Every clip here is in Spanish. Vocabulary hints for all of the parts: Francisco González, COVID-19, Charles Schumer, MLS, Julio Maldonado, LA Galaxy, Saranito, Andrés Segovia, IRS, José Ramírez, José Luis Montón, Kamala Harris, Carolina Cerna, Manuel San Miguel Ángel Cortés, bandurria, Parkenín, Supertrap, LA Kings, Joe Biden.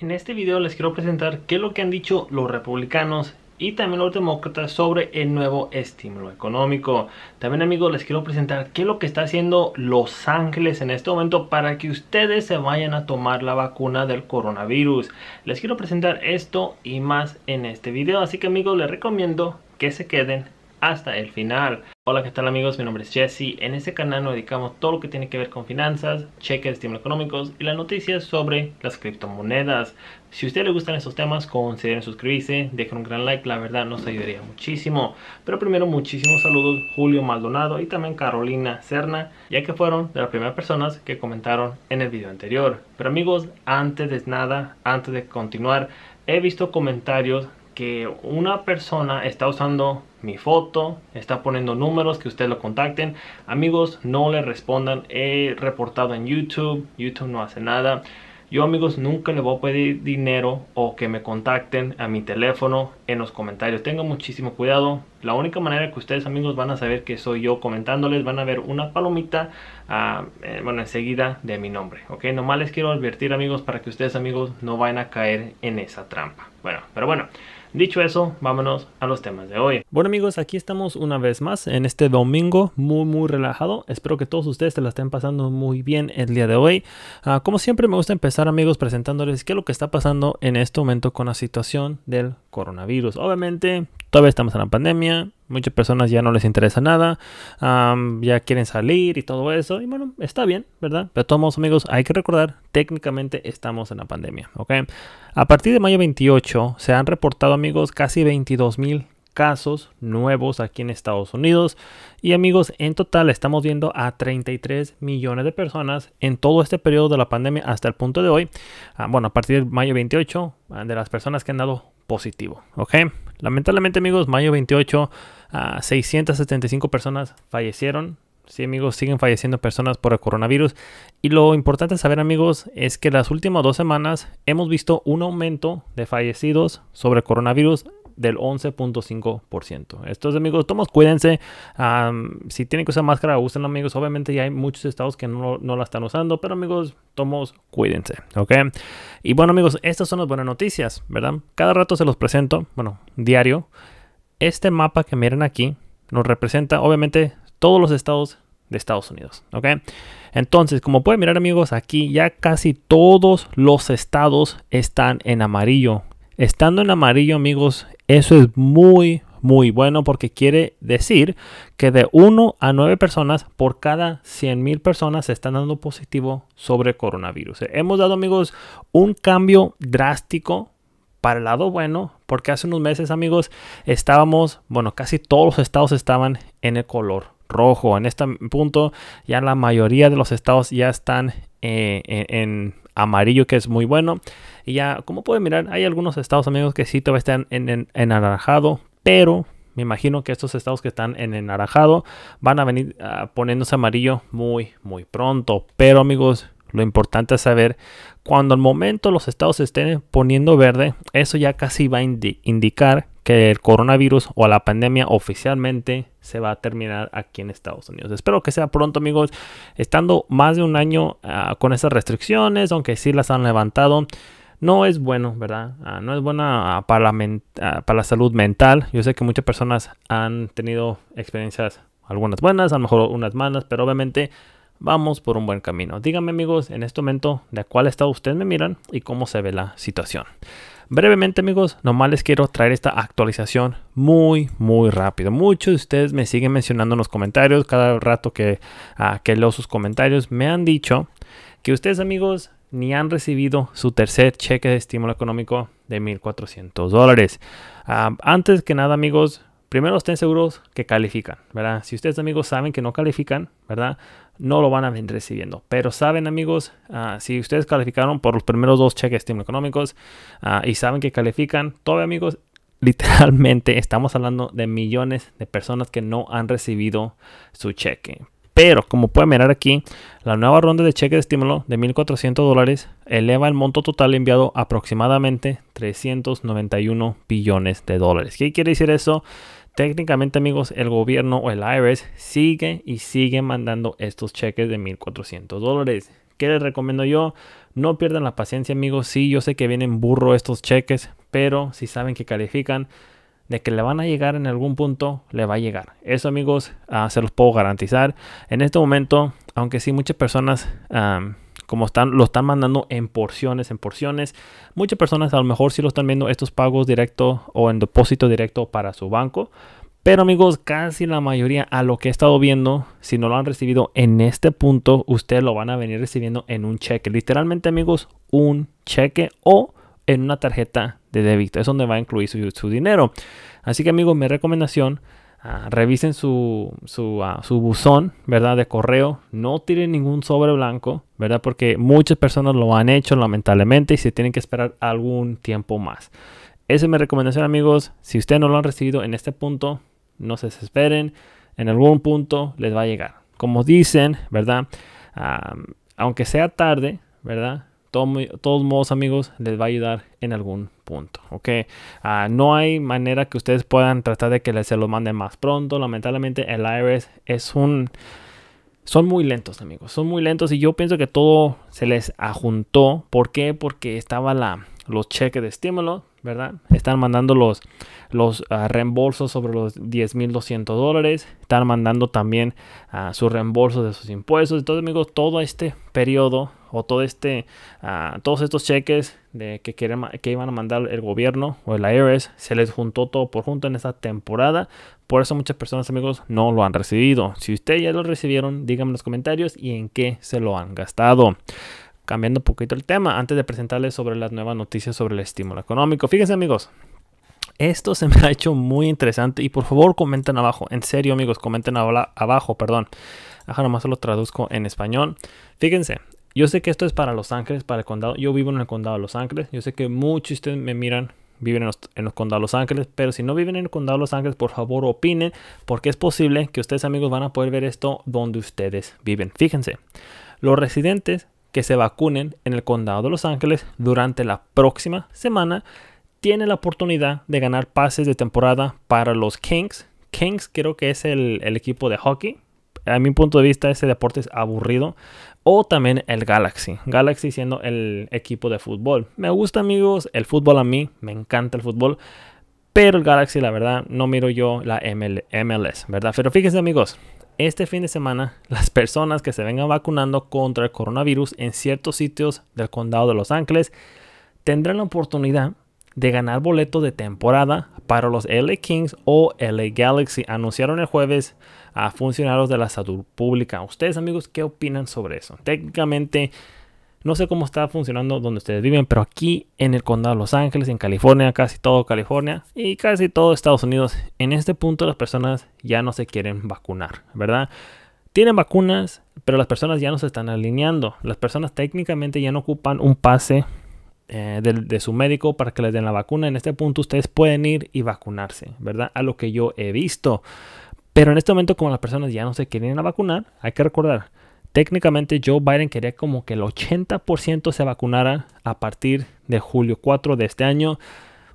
En este video les quiero presentar qué es lo que han dicho los republicanos y también los demócratas sobre el nuevo estímulo económico. También, amigos, les quiero presentar qué es lo que está haciendo Los Ángeles en este momento para que ustedes se vayan a tomar la vacuna del coronavirus. Les quiero presentar esto y más en este video, así que, amigos, les recomiendo que se queden hasta el final. Hola, ¿qué tal, amigos? Mi nombre es Jesse. En este canal nos dedicamos todo lo que tiene que ver con finanzas, cheques de estímulos económicos y las noticias sobre las criptomonedas. Si a usted le gustan estos temas, consideren suscribirse, dejen un gran like, la verdad nos ayudaría muchísimo. Pero primero, muchísimos saludos Julio Maldonado y también Carolina Cerna, ya que fueron de las primeras personas que comentaron en el video anterior. Pero, amigos, antes de continuar, he visto comentarios que una persona está usando mi foto, está poniendo números que ustedes lo contacten. Amigos, no le respondan. He reportado en YouTube no hace nada. Yo, amigos, nunca le voy a pedir dinero o que me contacten a mi teléfono en los comentarios. Tengan muchísimo cuidado. La única manera que ustedes, amigos, van a saber que soy yo comentándoles, van a ver una palomita, enseguida de mi nombre. Ok, nomás les quiero advertir, amigos, para que ustedes, amigos, no vayan a caer en esa trampa. Bueno, pero bueno. Dicho eso, vámonos a los temas de hoy. Bueno, amigos, aquí estamos una vez más en este domingo muy relajado. Espero que todos ustedes se la estén pasando muy bien el día de hoy. Como siempre, me gusta empezar, amigos, presentándoles qué es lo que está pasando en este momento con la situación del coronavirus. Obviamente, todavía estamos en la pandemia. Muchas personas ya no les interesa nada, ya quieren salir y todo eso. Y bueno, está bien, ¿verdad? Pero de todos modos, amigos, hay que recordar, técnicamente estamos en la pandemia, ¿ok? A partir de mayo 28 se han reportado, amigos, casi 22,000 casos nuevos aquí en Estados Unidos. Y, amigos, en total estamos viendo a 33 millones de personas en todo este periodo de la pandemia hasta el punto de hoy. A partir de mayo 28, de las personas que han dado positivo, ¿ok? Lamentablemente, amigos, mayo 28... 675 personas fallecieron. Sí, amigos, siguen falleciendo personas por el coronavirus. Y lo importante saber, amigos, es que las últimas 2 semanas hemos visto un aumento de fallecidos sobre el coronavirus del 11.5%. Estos, amigos, todos cuídense. Si tienen que usar máscara, usen, amigos. Obviamente ya hay muchos estados que no la están usando, pero, amigos, todos cuídense, ¿ok? Y bueno, amigos, estas son las buenas noticias, ¿verdad? Cada rato se los presento, bueno, diario. Este mapa que miren aquí nos representa, obviamente, todos los estados de Estados Unidos, ¿ok? Entonces, como pueden mirar, amigos, aquí ya casi todos los estados están en amarillo. Estando en amarillo, amigos, eso es muy bueno porque quiere decir que de 1 a 9 personas por cada 100,000 personas se están dando positivo sobre coronavirus. Hemos dado, amigos, un cambio drástico para el lado bueno, porque hace unos meses, amigos, estábamos, bueno, casi todos los estados estaban en el color rojo. En este punto ya la mayoría de los estados ya están en amarillo, que es muy bueno. Y ya, como pueden mirar, hay algunos estados, amigos, que sí todavía están en anaranjado, pero me imagino que estos estados que están en anaranjado van a venir poniéndose amarillo muy pronto. Pero, amigos, lo importante es saber cuando al momento los estados se estén poniendo verde, eso ya casi va a indicar que el coronavirus o la pandemia oficialmente se va a terminar aquí en Estados Unidos. Espero que sea pronto, amigos, estando más de un año con esas restricciones, aunque sí las han levantado. No es bueno, ¿verdad? No es buena para la salud mental. Yo sé que muchas personas han tenido experiencias, algunas buenas, a lo mejor unas malas, pero obviamente vamos por un buen camino. Díganme, amigos, en este momento de cuál estado ustedes me miran y cómo se ve la situación. Brevemente, amigos, nomás les quiero traer esta actualización muy rápido. Muchos de ustedes me siguen mencionando en los comentarios. Cada rato que leo sus comentarios, me han dicho que ustedes, amigos, ni han recibido su tercer cheque de estímulo económico de $1,400. Antes que nada, amigos, primero estén seguros que califican, ¿verdad? Si ustedes, amigos, saben que no califican, ¿verdad?, no lo van a venir recibiendo. Pero saben, amigos, si ustedes calificaron por los primeros 2 cheques de estímulo económicos y saben que califican, todavía, amigos, literalmente estamos hablando de millones de personas que no han recibido su cheque. Pero, como pueden mirar aquí, la nueva ronda de cheque de estímulo de $1,400 eleva el monto total enviado a aproximadamente $391 billones. ¿Qué quiere decir eso? Técnicamente, amigos, el gobierno o el IRS sigue mandando estos cheques de $1,400. ¿Qué les recomiendo yo? No pierdan la paciencia, amigos. Sí, yo sé que vienen burro estos cheques, pero si saben que califican, de que le van a llegar en algún punto, le va a llegar. Eso, amigos, se los puedo garantizar. En este momento, aunque sí muchas personas, como están, lo están mandando en porciones. Muchas personas a lo mejor sí lo están viendo estos pagos directo o en depósito directo para su banco. Pero amigos, casi la mayoría a lo que he estado viendo, si no lo han recibido en este punto, ustedes lo van a venir recibiendo en un cheque. Literalmente, amigos, un cheque o en una tarjeta de débito. Es donde va a incluir su dinero. Así que amigos, mi recomendación... revisen su buzón, ¿verdad? De correo. No tiren ningún sobre blanco, ¿verdad? Porque muchas personas lo han hecho, lamentablemente, y se tienen que esperar algún tiempo más. Esa es mi recomendación, amigos. Si ustedes no lo han recibido en este punto, no se desesperen. En algún punto les va a llegar. Como dicen, ¿verdad? Aunque sea tarde, ¿verdad? Todos modos, amigos, les va a ayudar en algún punto, ¿ok? No hay manera que ustedes puedan tratar de que se los manden más pronto. Lamentablemente, el IRS son muy lentos, amigos. Son muy lentos y yo pienso que todo se les ajuntó. ¿Por qué? Porque estaban los cheques de estímulo, ¿verdad? Están mandando los reembolsos sobre los $10,200. Están mandando también sus reembolsos de sus impuestos. Entonces, amigos, todo este periodo... o todos estos cheques que iban a mandar el gobierno o el IRS, se les juntó todo por junto en esta temporada. Por eso muchas personas, amigos, no lo han recibido. Si ustedes ya lo recibieron, díganme en los comentarios y en qué se lo han gastado. Cambiando un poquito el tema, antes de presentarles sobre las nuevas noticias sobre el estímulo económico. Fíjense, amigos, esto se me ha hecho muy interesante y por favor comenten abajo. En serio, amigos, comenten abajo, perdón. Ajá, nomás se lo traduzco en español. Fíjense. Yo sé que esto es para Los Ángeles, para el condado. Yo vivo en el condado de Los Ángeles. Yo sé que muchos de ustedes me miran, viven en los condados de Los Ángeles. Pero si no viven en el condado de Los Ángeles, por favor opinen. Porque es posible que ustedes, amigos, van a poder ver esto donde ustedes viven. Fíjense, los residentes que se vacunen en el condado de Los Ángeles durante la próxima semana tienen la oportunidad de ganar pases de temporada para los Kings. Kings creo que es el equipo de hockey. A mi punto de vista, ese deporte es aburrido. O también el Galaxy. Galaxy siendo el equipo de fútbol. Me gusta, amigos, el fútbol a mí. Me encanta el fútbol. Pero el Galaxy, la verdad, no miro yo la MLS, ¿verdad? Pero fíjense, amigos. Este fin de semana, las personas que se vengan vacunando contra el coronavirus en ciertos sitios del condado de Los Ángeles tendrán la oportunidad de ganar boletos de temporada para los LA Kings o LA Galaxy. Anunciaron el jueves a funcionarios de la salud pública. Ustedes, amigos, ¿qué opinan sobre eso? Técnicamente, no sé cómo está funcionando donde ustedes viven, pero aquí en el condado de Los Ángeles, en California, casi todo California y casi todo Estados Unidos, en este punto las personas ya no se quieren vacunar, ¿verdad? Tienen vacunas, pero las personas ya no se están alineando. Las personas técnicamente ya no ocupan un pase de su médico para que les den la vacuna. En este punto ustedes pueden ir y vacunarse, ¿verdad? A lo que yo he visto. Pero en este momento, como las personas ya no se quieren vacunar, hay que recordar, técnicamente Joe Biden quería como que el 80% se vacunara a partir de julio 4 de este año.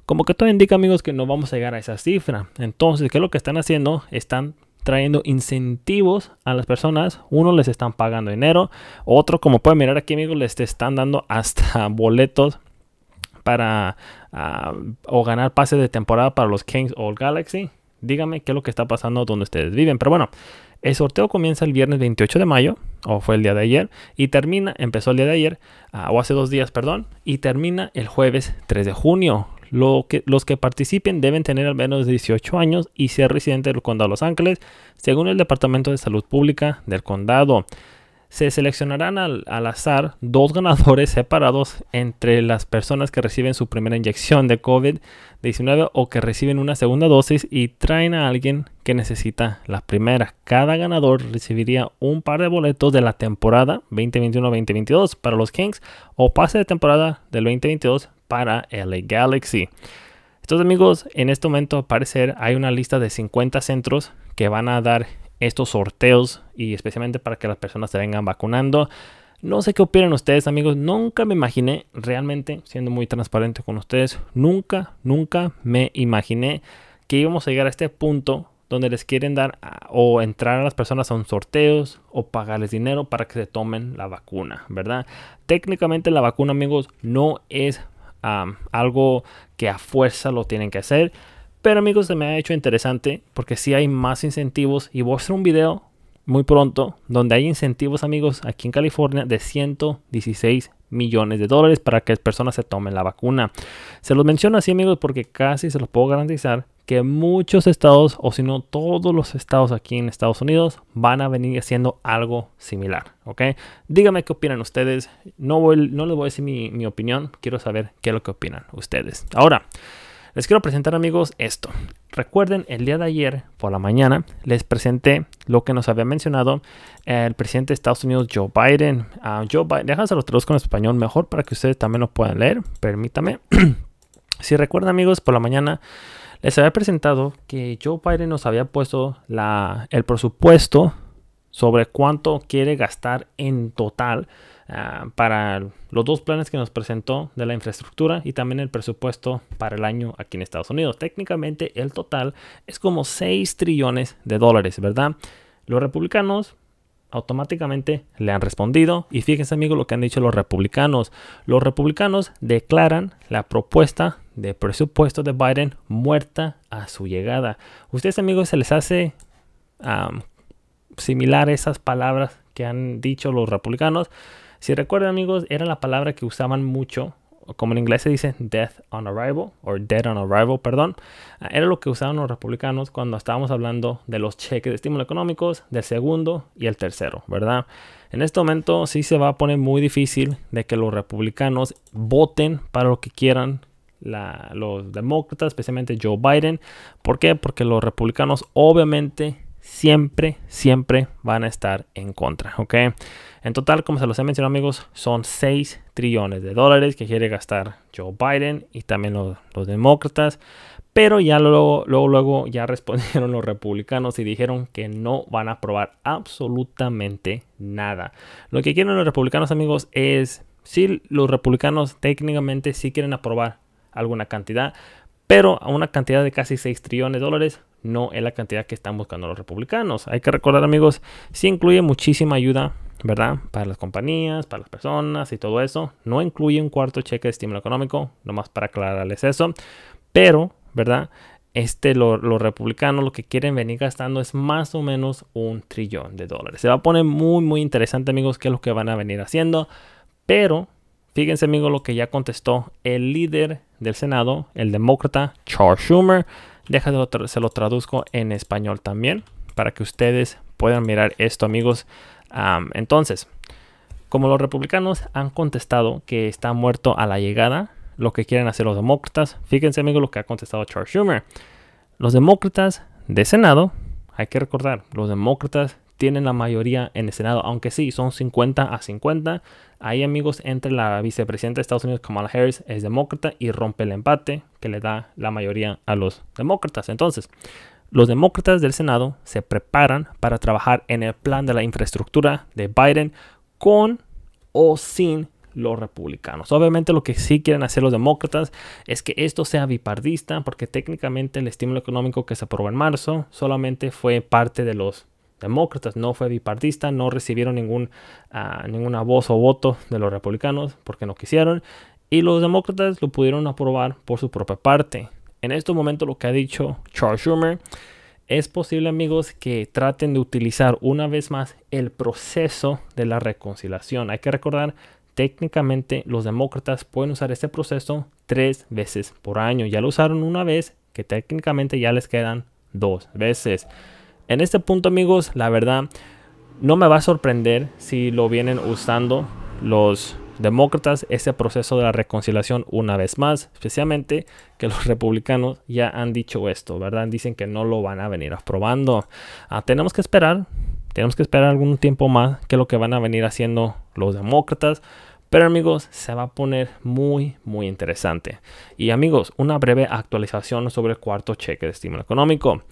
Como que todo indica, amigos, que no vamos a llegar a esa cifra. Entonces, ¿qué es lo que están haciendo? Están trayendo incentivos a las personas. Uno, les están pagando dinero. Otro, como pueden mirar aquí, amigos, les están dando hasta boletos para o ganar pases de temporada para los Kings o Galaxy. Díganme qué es lo que está pasando donde ustedes viven. Pero bueno, el sorteo comienza el viernes 28 de mayo, o fue el día de ayer, y empezó el día de ayer, o hace 2 días, perdón, y termina el jueves 3 de junio. Los que participen deben tener al menos 18 años y ser residentes del condado de Los Ángeles, según el Departamento de Salud Pública del condado. Se seleccionarán al azar 2 ganadores separados entre las personas que reciben su primera inyección de COVID-19 o que reciben una segunda dosis y traen a alguien que necesita la primera. Cada ganador recibiría un par de boletos de la temporada 2021-2022 para los Kings o pase de temporada del 2022 para LA Galaxy. Entonces, amigos, en este momento, al parecer, hay una lista de 50 centros que van a dar estos sorteos y especialmente para que las personas se vengan vacunando. No sé qué opinan ustedes, amigos. Nunca me imaginé, realmente, siendo muy transparente con ustedes, nunca me imaginé que íbamos a llegar a este punto donde les quieren dar o entrar a las personas a un sorteos o pagarles dinero para que se tomen la vacuna, ¿verdad? Técnicamente la vacuna, amigos, no es algo que a fuerza lo tienen que hacer. Pero, amigos, se me ha hecho interesante porque sí hay más incentivos. Y voy a hacer un video muy pronto donde hay incentivos, amigos, aquí en California de 116 millones de dólares para que las personas se tomen la vacuna. Se los menciono así, amigos, porque casi se los puedo garantizar que muchos estados, o si no todos los estados aquí en Estados Unidos, van a venir haciendo algo similar, ¿ok? Díganme qué opinan ustedes. No les voy a decir mi opinión. Quiero saber qué es lo que opinan ustedes. Ahora, les quiero presentar, amigos, esto. Recuerden, el día de ayer por la mañana les presenté lo que nos había mencionado el presidente de Estados Unidos, Joe Biden. Déjense los traduzco en español mejor para que ustedes también lo puedan leer. Permítame. Si recuerdan, amigos, por la mañana les había presentado que Joe Biden nos había puesto el presupuesto sobre cuánto quiere gastar en total para los dos planes que nos presentó de la infraestructura y también el presupuesto para el año aquí en Estados Unidos. Técnicamente el total es como 6 trillones de dólares, ¿verdad? Los republicanos automáticamente le han respondido. Y fíjense, amigos, lo que han dicho los republicanos. Los republicanos declaran la propuesta de presupuesto de Biden muerta a su llegada. Ustedes, amigos, se les hace similar esas palabras que han dicho los republicanos. Si recuerdan, amigos, era la palabra que usaban mucho, como en inglés se dice death on arrival, o dead on arrival, perdón. Era lo que usaban los republicanos cuando estábamos hablando de los cheques de estímulo económicos, del segundo y el tercero, ¿verdad? En este momento sí se va a poner muy difícil de que los republicanos voten para lo que quieran los demócratas, especialmente Joe Biden. ¿Por qué? Porque los republicanos obviamente siempre van a estar en contra, ¿ok? En total, como se los he mencionado, amigos, son 6 trillones de dólares que quiere gastar Joe Biden y también los demócratas. Pero ya luego ya respondieron los republicanos y dijeron que no van a aprobar absolutamente nada. Lo que quieren los republicanos, amigos, es... sí, los republicanos técnicamente sí quieren aprobar alguna cantidad, pero a una cantidad de casi 6 trillones de dólares no es la cantidad que están buscando los republicanos. Hay que recordar, amigos, sí incluye muchísima ayuda, ¿verdad? Para las compañías, para las personas y todo eso. No incluye un cuarto cheque de estímulo económico, nomás para aclararles eso. Pero, ¿verdad? Los republicanos lo que quieren venir gastando es más o menos un trillón de dólares. Se va a poner muy interesante, amigos, qué es lo que van a venir haciendo. Pero fíjense, amigos, lo que ya contestó el líder del Senado, el demócrata Charles Schumer. Se lo traduzco en español también para que ustedes puedan mirar esto, amigos. Entonces, como los republicanos han contestado que está muerto a la llegada, lo que quieren hacer los demócratas, fíjense, amigos, lo que ha contestado Charles Schumer. Los demócratas de Senado, hay que recordar, los demócratas tienen la mayoría en el Senado, aunque sí, son 50-50. Ahí, amigos, entre la vicepresidenta de Estados Unidos, Kamala Harris, es demócrata y rompe el empate que le da la mayoría a los demócratas. Entonces, los demócratas del Senado se preparan para trabajar en el plan de la infraestructura de Biden con o sin los republicanos. Obviamente lo que sí quieren hacer los demócratas es que esto sea bipartista, porque técnicamente el estímulo económico que se aprobó en marzo solamente fue parte de los demócratas, no fue bipartista, no recibieron ninguna voz o voto de los republicanos porque no quisieron, y los demócratas lo pudieron aprobar por su propia parte. En este momento lo que ha dicho Charles Schumer es posible, amigos, que traten de utilizar una vez más el proceso de la reconciliación. Hay que recordar, técnicamente los demócratas pueden usar este proceso 3 veces por año. Ya lo usaron una vez, que técnicamente ya les quedan 2 veces. En este punto, amigos, la verdad, no me va a sorprender si lo vienen usando los demócratas, ese proceso de la reconciliación una vez más, especialmente que los republicanos ya han dicho esto, ¿verdad? Dicen que no lo van a venir aprobando. Tenemos que esperar algún tiempo más que lo que van a venir haciendo los demócratas. Pero, amigos, se va a poner muy interesante. Y, amigos, una breve actualización sobre el cuarto cheque de estímulo económico.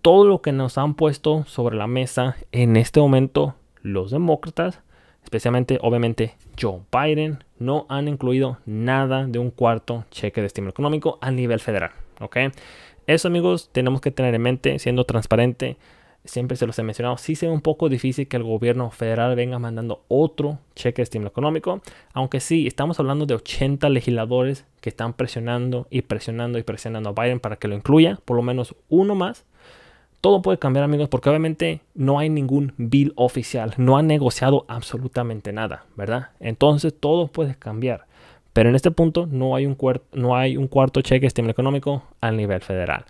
Todo lo que nos han puesto sobre la mesa en este momento los demócratas, especialmente obviamente Joe Biden, no han incluido nada de un cuarto cheque de estímulo económico a nivel federal. ¿ok? Eso, amigos, tenemos que tener en mente, siendo transparente. Siempre se los he mencionado, sí se ve un poco difícil que el gobierno federal venga mandando otro cheque de estímulo económico, aunque sí, estamos hablando de 80 legisladores que están presionando y presionando y presionando a Biden para que lo incluya, por lo menos uno más. Todo puede cambiar, amigos, porque obviamente no hay ningún bill oficial, no han negociado absolutamente nada, ¿verdad? Entonces todo puede cambiar, pero en este punto no hay un cuarto cheque de estímulo económico al nivel federal.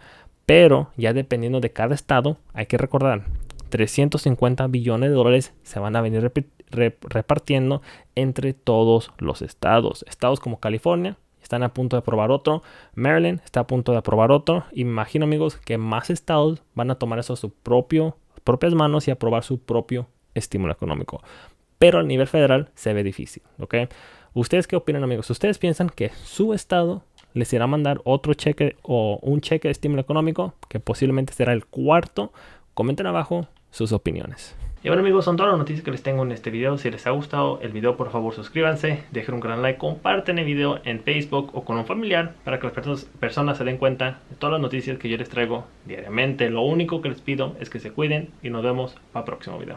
Pero ya dependiendo de cada estado, hay que recordar, 350 billones de dólares se van a venir repartiendo entre todos los estados. Estados como California están a punto de aprobar otro, Maryland está a punto de aprobar otro, y me imagino, amigos, que más estados van a tomar eso a sus propias manos y aprobar su propio estímulo económico. Pero a nivel federal se ve difícil, ¿ok? ¿Ustedes qué opinan, amigos? ¿Ustedes piensan que su estado les irá a mandar otro cheque o un cheque de estímulo económico que posiblemente será el cuarto? Comenten abajo sus opiniones. Y bueno, amigos, son todas las noticias que les tengo en este video. Si les ha gustado el video, por favor suscríbanse, dejen un gran like, comparten el video en Facebook o con un familiar para que las personas se den cuenta de todas las noticias que yo les traigo diariamente. Lo único que les pido es que se cuiden y nos vemos para el próximo video.